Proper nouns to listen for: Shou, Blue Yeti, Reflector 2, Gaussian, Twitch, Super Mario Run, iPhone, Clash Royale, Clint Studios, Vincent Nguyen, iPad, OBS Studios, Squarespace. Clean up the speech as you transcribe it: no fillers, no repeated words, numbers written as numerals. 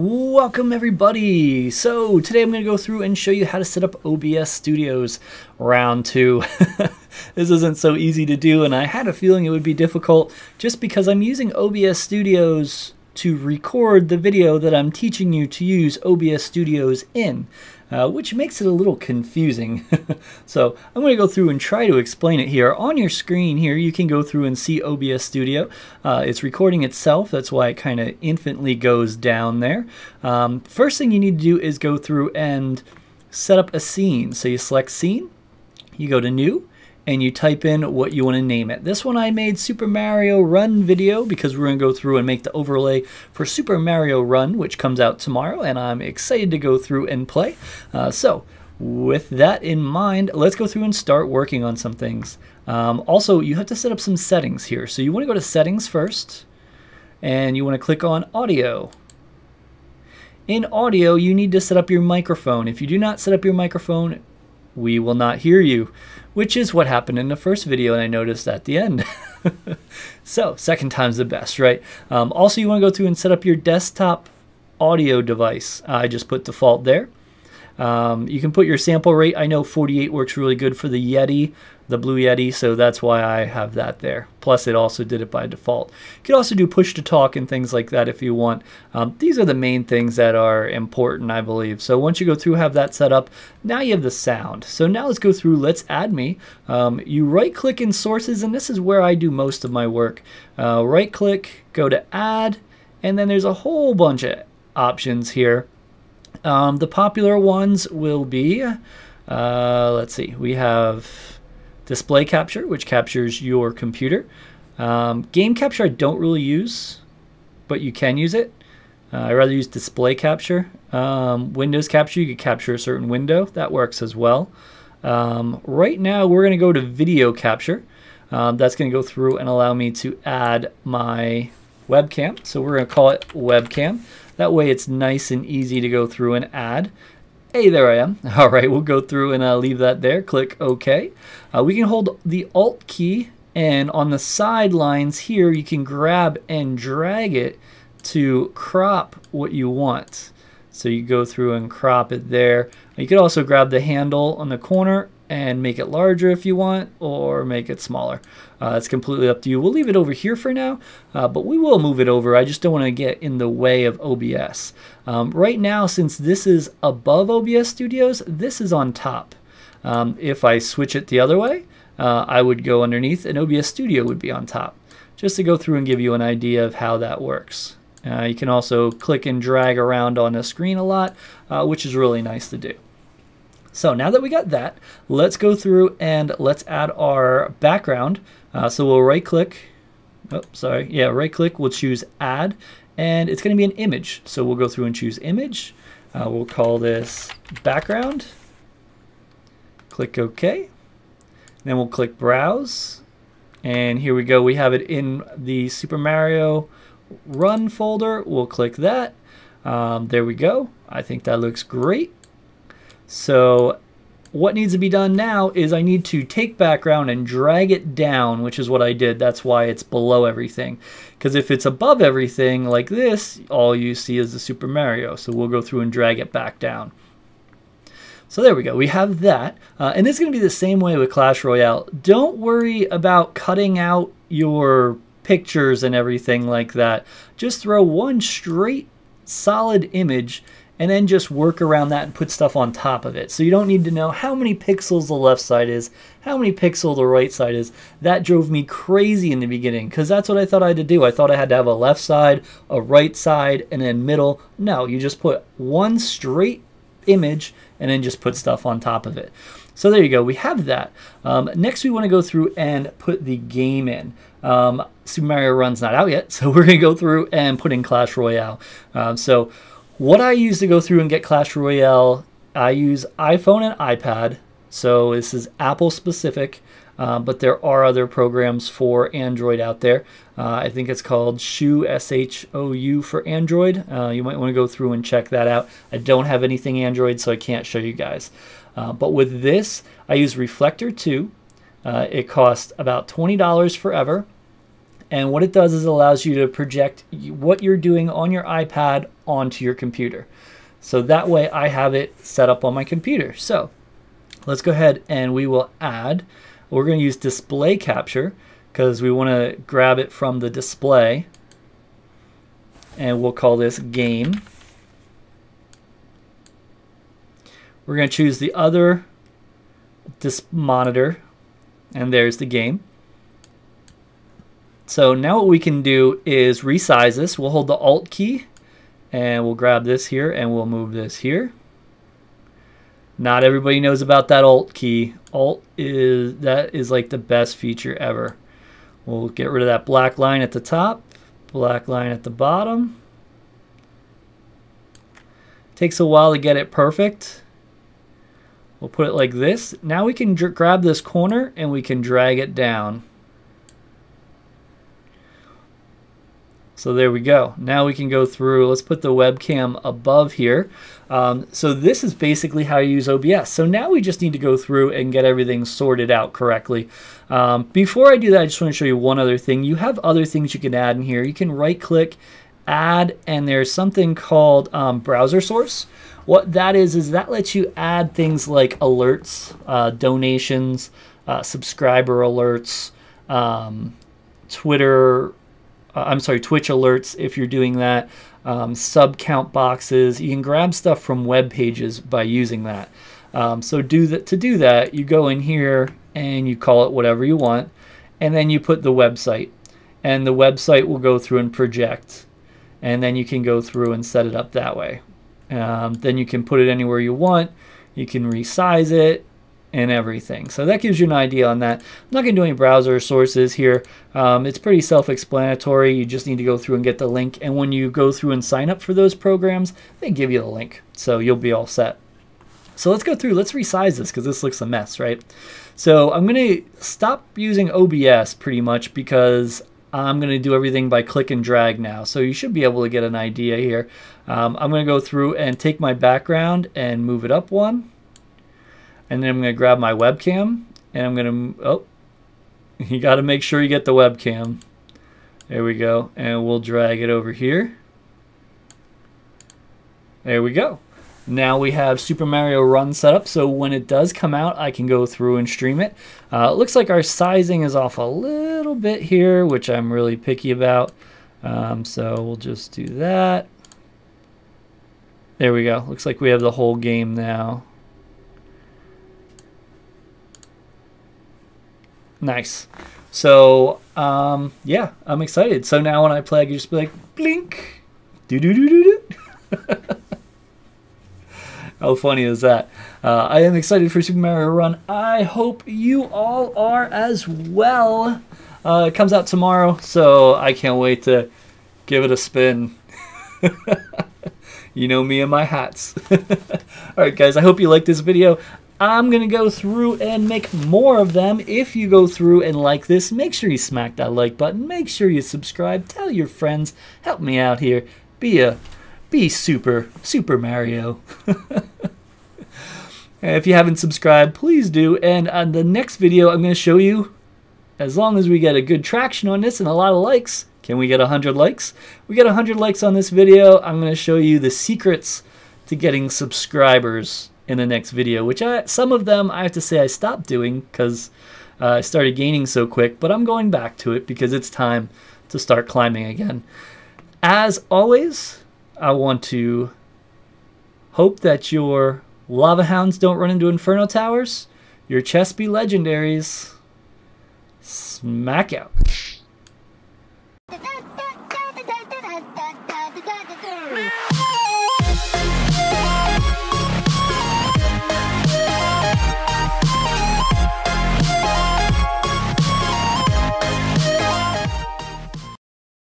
Welcome everybody. So today I'm going to go through and show you how to set up OBS Studios round 2. This isn't so easy to do, and I had a feeling it would be difficult just because I'm using OBS Studios to record the video that I'm teaching you to use OBS Studios in, which makes it a little confusing. So I'm going to go through and try to explain it here. On your screen here, you can go through and see OBS Studio. It's recording itself. That's why it kind of infinitely goes down there. First thing you need to do is go through and set up a scene. So you select scene, you go to new, and you type in what you want to name it. This one I made Super Mario Run video because we're going to go through and make the overlay for Super Mario Run, which comes out tomorrow, and I'm excited to go through and play. So with that in mind, let's go through and start working on some things. Also, you have to set up some settings here. So you want to go to settings first, and you want to click on audio. In audio, you need to set up your microphone. If you do not set up your microphone, we will not hear you, which is what happened in the first video and I noticed at the end. So second time's the best, right? Also, you want to go through and set up your desktop audio device. I just put default there. You can put your sample rate. I know 48 works really good for the Yeti, the Blue Yeti, so that's why I have that there. Plus, it also did it by default. You could also do push to talk and things like that if you want. These are the main things that are important, I believe. So once you go through, have that set up. Now you have the sound. So now let's go through, let's add me. You right click in sources, and this is where I do most of my work. Right click, go to add, and then there's a whole bunch of options here. The popular ones will be, let's see, we have display capture, which captures your computer. Game capture I don't really use, but you can use it. I rather use display capture. Windows capture, you could capture a certain window. That works as well. Right now, we're going to go to video capture. That's going to go through and allow me to add my webcam. So we're going to call it webcam. That way it's nice and easy to go through and add. Hey, there I am. All right, we'll go through and leave that there. Click OK. We can hold the Alt key, and on the sidelines here, you can grab and drag it to crop what you want. So you go through and crop it there. You could also grab the handle on the corner and make it larger if you want, or make it smaller. It's completely up to you. We'll leave it over here for now, but we will move it over. I just don't want to get in the way of OBS. Right now, since this is above OBS Studios, this is on top. If I switch it the other way, I would go underneath, and OBS Studio would be on top, just to go through and give you an idea of how that works. You can also click and drag around on the screen a lot, which is really nice to do. So now that we got that, let's go through and let's add our background. So we'll right click, right click, we'll choose add, and it's gonna be an image. So we'll go through and choose image. We'll call this background, click OK. Then we'll click browse. And here we go, we have it in the Super Mario Run folder. We'll click that, there we go. I think that looks great. So what needs to be done now is I need to take background and drag it down, which is what I did. That's why it's below everything. Because if it's above everything like this, all you see is the Super Mario. So we'll go through and drag it back down. So there we go, we have that. And it's gonna be the same way with Clash Royale. Don't worry about cutting out your pictures and everything like that. Just throw one straight solid image and then just work around that and put stuff on top of it. So you don't need to know how many pixels the left side is, how many pixels the right side is. That drove me crazy in the beginning because that's what I thought I had to do. I thought I had to have a left side, a right side, and then middle. No, you just put one straight image and then just put stuff on top of it. So there you go, we have that. Next we want to go through and put the game in. Super Mario Run's not out yet, so we're gonna go through and put in Clash Royale. So what I use to go through and get Clash Royale, I use iPhone and iPad, so this is Apple specific, but there are other programs for Android out there. I think it's called Shou, S-H-O-U for Android. You might want to go through and check that out. I don't have anything Android, so I can't show you guys. But with this, I use Reflector 2. It costs about $20 forever. And what it does is it allows you to project what you're doing on your iPad onto your computer. So that way I have it set up on my computer. So let's go ahead and we will add, we're going to use display capture because we want to grab it from the display, and we'll call this game. We're going to choose the other monitor, and there's the game. So now what we can do is resize this. We'll hold the Alt key and we'll grab this here and we'll move this here. Not everybody knows about that Alt key. Alt is, that is like the best feature ever. We'll get rid of that black line at the top, black line at the bottom. Takes a while to get it perfect. We'll put it like this. Now we can grab this corner and we can drag it down. So there we go. Now we can go through, let's put the webcam above here. So this is basically how you use OBS. So now we just need to go through and get everything sorted out correctly. Before I do that, I just want to show you one other thing. You have other things you can add in here. You can right click, add, and there's something called browser source. What that is that lets you add things like alerts, donations, subscriber alerts, Twitch alerts if you're doing that, sub count boxes. You can grab stuff from web pages by using that. So to do that, you go in here and you call it whatever you want, and then you put the website, and the website will go through and project, and then you can go through and set it up that way. Then you can put it anywhere you want. You can resize it and everything. So that gives you an idea on that. I'm not going to do any browser sources here. It's pretty self-explanatory. You just need to go through and get the link. And when you go through and sign up for those programs, they give you the link. So you'll be all set. So let's go through. Let's resize this because this looks a mess, right? So I'm going to stop using OBS pretty much because I'm going to do everything by click and drag now. So you should be able to get an idea here. I'm going to go through and take my background and move it up one. And then I'm going to grab my webcam and I'm going to, oh, you got to make sure you get the webcam. There we go. And we'll drag it over here. There we go. Now we have Super Mario Run set up. So when it does come out, I can go through and stream it. It looks like our sizing is off a little bit here, which I'm really picky about. So we'll just do that. There we go. Looks like we have the whole game now. Nice. So, yeah, I'm excited. So now when I play, I can just be like, blink, do-do-do-do-do. How funny is that? I am excited for Super Mario Run. I hope you all are as well. It comes out tomorrow, so I can't wait to give it a spin. You know me and my hats. All right, guys, I hope you liked this video. I'm going to go through and make more of them. If you go through and like this, make sure you smack that like button. Make sure you subscribe. Tell your friends. Help me out here. Be Super Mario. If you haven't subscribed, please do. And on the next video, I'm going to show you, as long as we get a good traction on this and a lot of likes, can we get 100 likes? We get 100 likes on this video. I'm going to show you the secrets to getting subscribers in the next video, which some of them I have to say I stopped doing because I started gaining so quick, but I'm going back to it because it's time to start climbing again. As always, I want to hope that your lava hounds don't run into inferno towers, your chests be legendaries. Smack out.